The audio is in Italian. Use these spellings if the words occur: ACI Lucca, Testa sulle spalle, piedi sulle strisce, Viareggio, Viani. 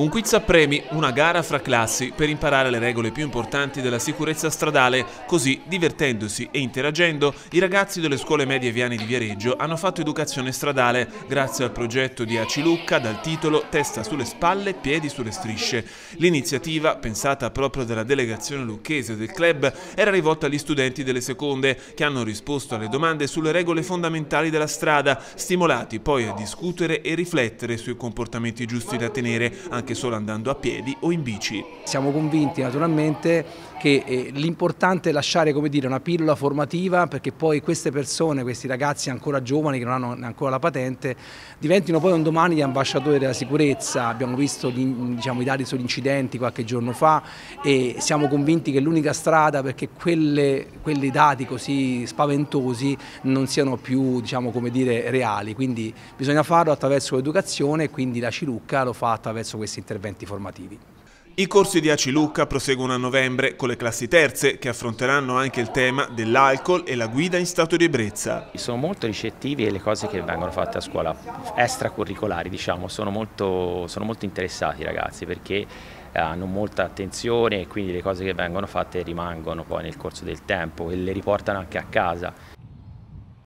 Un quiz a premi, una gara fra classi per imparare le regole più importanti della sicurezza stradale, così divertendosi e interagendo i ragazzi delle scuole medie viane di Viareggio hanno fatto educazione stradale grazie al progetto di ACI Lucca dal titolo Testa sulle spalle, piedi sulle strisce. L'iniziativa, pensata proprio dalla delegazione lucchese del club, era rivolta agli studenti delle seconde che hanno risposto alle domande sulle regole fondamentali della strada, stimolati poi a discutere e riflettere sui comportamenti giusti da tenere, anche solo andando a piedi o in bici. Siamo convinti naturalmente che l'importante è lasciare, come dire, una pillola formativa, perché poi queste persone, questi ragazzi ancora giovani che non hanno ancora la patente, diventino poi un domani gli ambasciatori della sicurezza. Abbiamo visto i dati sugli incidenti qualche giorno fa e siamo convinti che l'unica strada perché quelli dati così spaventosi non siano più reali, quindi bisogna farlo attraverso l'educazione e quindi l'ACI Lucca lo fa attraverso questi interventi formativi. I corsi di ACI Lucca proseguono a novembre con le classi terze che affronteranno anche il tema dell'alcol e la guida in stato di ebbrezza. Sono molto ricettivi e le cose che vengono fatte a scuola extracurricolari, sono molto interessati i ragazzi, perché hanno molta attenzione e quindi le cose che vengono fatte rimangono poi nel corso del tempo e le riportano anche a casa.